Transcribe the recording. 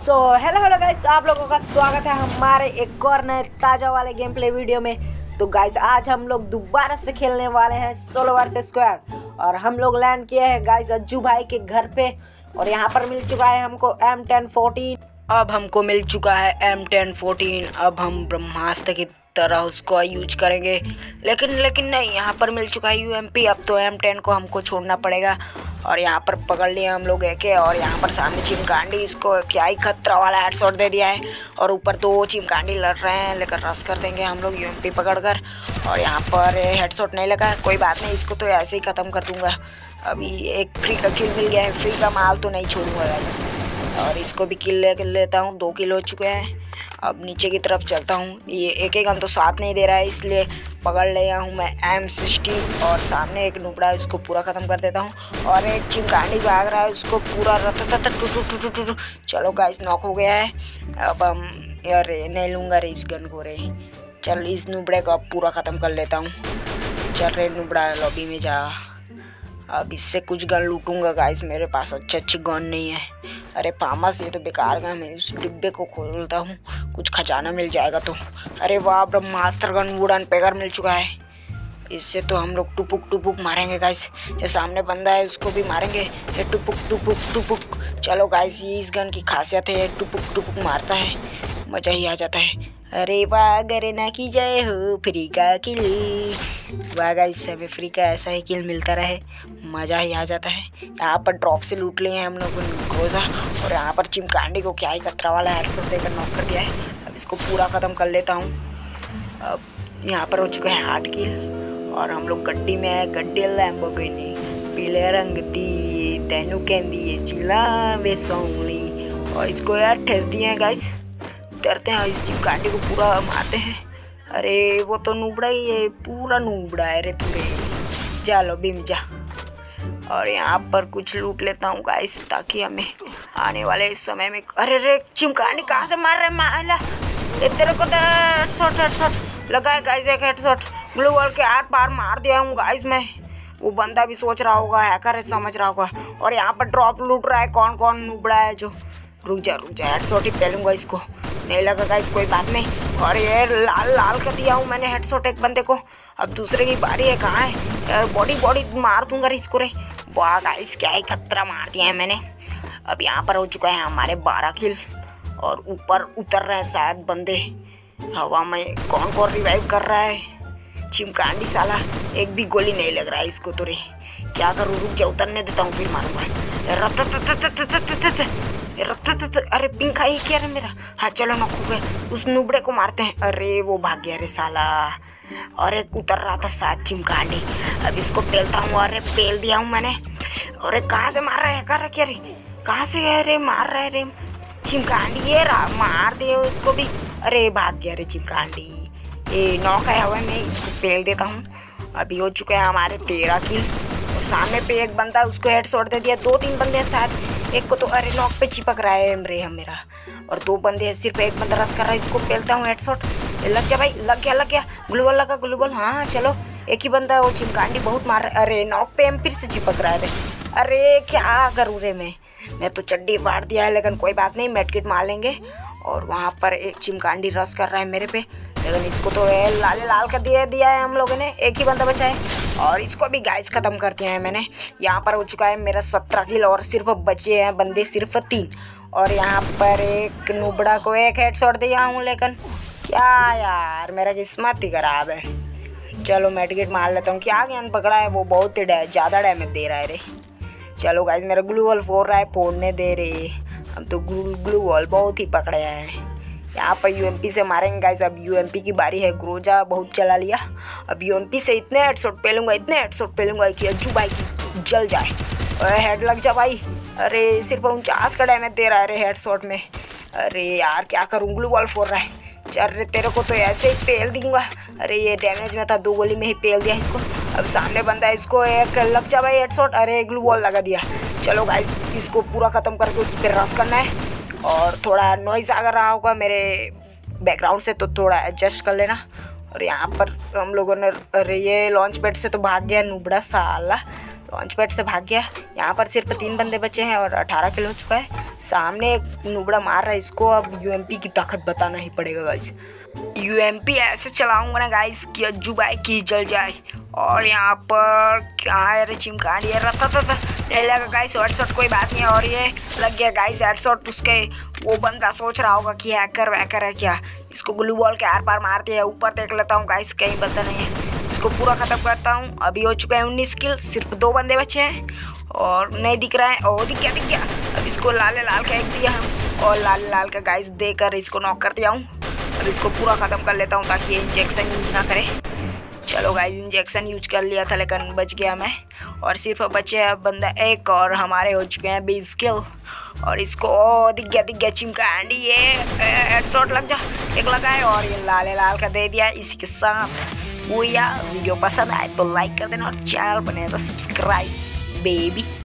So hello hello guys, आप लोगों का स्वागत है हमारे एक और नए ताज़ा वाले गेम प्ले वीडियो में। तो गाइस आज हम लोग दोबारा से खेलने वाले हैं 16 वर्सेस स्क्वायर और हम लोग लैंड किए हैं गाइस अज्जू भाई के घर पे और यहाँ पर मिल चुका है हमको M1014। अब हमको मिल चुका है M1014। अब हम ब्रह्मास्त्र की तरह उसको यूज करेंगे, लेकिन नहीं, यहाँ पर मिल चुका है UMP। अब तो M10 को हमको छोड़ना पड़ेगा और यहाँ पर पकड़ लिए हम लोग एके और यहाँ पर सामने चिमकांडी, इसको क्या ही खतरा वाला हेडशॉट दे दिया है और ऊपर दो चिमकांडी लड़ रहे हैं, लेकिन रस कर देंगे हम लोग UMP पकड़कर। और यहाँ पर हेडशॉट नहीं लगा, कोई बात नहीं, इसको तो ऐसे ही ख़त्म कर दूंगा। अभी एक फ्री का किल मिल गया है, फ्री का माल तो नहीं छोड़ूंगा गाइस। और इसको भी किल ले लेता हूँ, 2 किल हो चुके हैं। अब नीचे की तरफ चलता हूँ। ये एक गन तो साथ नहीं दे रहा है, इसलिए पकड़ लिया हूँ मैं M60 और सामने एक नुबड़ा है, उसको पूरा ख़त्म कर देता हूँ। और एक चिमकांडी भाग रहा है, उसको पूरा रट। चलो गाइस नॉक हो गया है। अब हम यार नहीं लूँगा रे इस गन को रे, चल इस नुबड़े को अब पूरा ख़त्म कर लेता हूँ। चल रे नुबड़ा लॉबी में जा, अब इससे कुछ गन लूटूंगा गाइस, मेरे पास अच्छे अच्छे गन नहीं है। अरे फार्मस, ये तो बेकार गन है, इस डिब्बे को खोलता हूँ, कुछ खजाना मिल जाएगा तो। अरे वाह, ब्रह्मास्त्र गन वुडन पेगर मिल चुका है, इससे तो हम लोग टुपुक टुपुक मारेंगे गाइस। ये सामने बंदा है, उसको भी मारेंगे, ये टुपुक टुपुक टुपुक। चलो गाइस, ये इस गन की खासियत है, ये टुपुक टुपुक मारता है, मज़ा ही आ जाता है। अरे वाह गरेना की जय हो, फ्री का किल। वाह गाइस, हमें फ्री का ऐसा ही किल मिलता रहे, मज़ा ही आ जाता है। यहाँ पर ड्रॉप से लूट लिए हैं हम लोगों ने गोजा और यहाँ पर चिमकांडी को क्या ही खतरा वाला हेडशॉट देकर नॉक कर दिया है। अब इसको पूरा ख़त्म कर लेता हूँ। अब यहाँ पर हो चुका है 8 किल और हम लोग गड्डी में है। गड्डी लैम्बोर्गिनी पीले रंग दी तेनू कहंदी चिला वे सौंगली। और इसको यार ठेस दिए हैं गाइस, करते हैं, इस चिमकांडी को पूरा मारते हैं। अरे वो तो नूबड़ा ही है, पूरा नूबड़ा है रे तुरे, जा लो बीम जा। और यहाँ पर कुछ लूट लेता हूँ गाइस, ताकि हमें आने वाले इस समय में। अरे रे चिमकांडी कहाँ से मार रहे हैं, माला तेरे को तो हेडशॉट लगा है गाइस, एक हेडशॉट ग्लू वॉल के आर पार मार दिया हूँ गाइस मैं। वो बंदा भी सोच रहा होगा, हैकर है, समझ रहा होगा। और यहाँ पर ड्रॉप लूट रहा है, कौन कौन नूबड़ा है जो। रुक जा, हेडशॉट ही पहलूंगा, इसको नहीं लगा गाइस, कोई बात नहीं। और ये लाल कर दिया हूँ मैंने हेडशॉट एक बंदे को। अब दूसरे की बारी है, कहाँ है, बॉडी मार दूंगा इसको रे। वाह गाइस, क्या ही खतरा मार दिया है मैंने। अब यहाँ पर हो चुका है हमारे 12 किल और ऊपर उतर रहे हैं शायद बंदे हवा में। कौन कौन रिवाइव कर रहा है, चिमकांडी साला, एक भी गोली नहीं लग रहा है इसको तो रे। क्या करूँ, रुक जा, उतरने देता हूँ, फिर मारूंगा। अरे पिंक खाई क्या रे मेरा। हाँ चलो नॉक हो गए, उस नुबड़े को मारते हैं। अरे वो भाग गया रे साला। और एक उतर रहा था साथ चिमकांडी, अब इसको पेलता हूँ। अरे पेल दिया हूँ मैंने। अरे कहाँ से मार रहे हैं, कर क्या रे, कहाँ से है रे मार रहे रे चिमकांडी, ये रहा, मार दे इसको भी। अरे भाग गया रे चिमकांडी। ये नॉक आया हुआ है, मैं इसको पेल देता हूँ। अभी हो चुके हैं हमारे 13 किल। सामने पे एक बंदा, उसको हेडशॉट दे दिया। 2-3 बंदे हैं साथ, एक को तो अरे नॉक पे चिपक रहा है एमरे मेरा। और 2 बंदे हैं, सिर्फ एक बंदा रस कर रहा है, इसको पेलता हूँ हेडशॉट। लग जा भाई, लग गया, ग्लूबल लगा, ग्लूबल। हाँ चलो, एक ही बंदा है, वो चिमकांडी बहुत मार रहा है। अरे नॉक पे एम फिर से चिपक रहा है रे। अरे क्या करूँ रे मैं तो चड्डी फाड़ दिया है, लेकिन कोई बात नहीं, मेडकिट मार लेंगे। और वहाँ पर एक चिमकांडी रस कर रहा है मेरे पे, लेकिन इसको तो लाल कर दिया है हम लोगों ने, एक ही बंदा बचा है। और इसको भी गाइस ख़त्म कर दिया है मैंने। यहाँ पर हो चुका है मेरा 17 किल और सिर्फ बचे हैं बंदे सिर्फ 3। और यहाँ पर एक नुबड़ा को एक हेडशॉट दिया हूँ, लेकिन क्या यार मेरा किस्मत ही खराब है। चलो मेडकिट मार लेता हूँ। क्या ज्ञान पकड़ा है, वो बहुत ही ज़्यादा डैमेज दे रहा है रे। चलो गाइस, मेरा ग्लू वॉल फोड़ रहा है, फोड़ने दे रे। हम तो ग्लू वॉल बहुत ही पकड़े हैं। यहाँ पर UMP से मारेंगे गाइस। अब UMP की बारी है, ग्रोजा बहुत चला लिया। अब UMP से इतने हेडशॉट पेलूंगा, इतने हेडशॉट पेलूंगा कि अज्जू भाई की जल जाए। अरे हेड लग जा भाई। अरे सिर्फ 49 का डैमेज दे रहा है रे हेडशॉट में। अरे यार क्या करूँ, ग्लू वॉल फोड़ रहा है। चल रे तेरे को तो ऐसे ही पेल दूंगा। अरे ये डैमेज में था, 2 गोली में ही पेल दिया इसको। अब सामने बंदा है, इसको एक लग जा भाई हेडशॉट। अरे ग्लू वॉल लगा दिया। चलो गाइस, इसको पूरा ख़त्म करके उस पर रश करना है। और थोड़ा नॉइज़ आ रहा होगा मेरे बैकग्राउंड से, तो थोड़ा एडजस्ट कर लेना। और यहाँ पर हम लोगों ने, अरे ये लॉन्च पैड से तो भाग गया नुबड़ा साला। लॉन्च पैड से भाग गया। यहाँ पर सिर्फ 3 बंदे बचे हैं और 18 किल हो चुका है। सामने एक नुबड़ा मार रहा है इसको। अब यूएमपी की ताकत बताना ही पड़ेगा गाइस। यूएमपी ऐसे चलाऊंगा ना गाइस कि अज्जुबाई की जल जाए। और यहाँ पर कहाँ यार चिमकान ये रहा था नहीं लगा गाइस हेडशॉट, कोई बात नहीं। और ये लग गया गाइस हेडशॉट। उसके वो बंदा सोच रहा होगा कि हैकर वैकर है क्या। इसको ग्लू बॉल के आर पार मारते हैं। ऊपर देख लेता हूँ गाइस कहीं बंदा नहीं है, इसको पूरा ख़त्म करता हूँ। अभी हो चुका है 19 किल, सिर्फ 2 बंदे बचे हैं और नहीं दिख रहा है। और दिख गया। अब इसको लाले लाल का एक दिया हम और लाले लाल का गाइस देकर इसको नॉक कर दिया हूँ। अब इसको पूरा ख़त्म कर लेता हूँ ताकि ये इंजेक्शन यूज ना करे। चलो गाइस इंजेक्शन यूज कर लिया था लेकिन बच गया मैं। और सिर्फ बचे हैं बंदा एक और हमारे हो चुके हैं 20 किल। और इसको ओ दिख गया चिमका एंडी ये हेडशॉट लग जा, एक लगा है और ये लाले लाल का दे दिया। इसी के साथ वो यार वीडियो पसंद आए तो लाइक कर देना और चैनल बने तो सब्सक्राइब बेबी।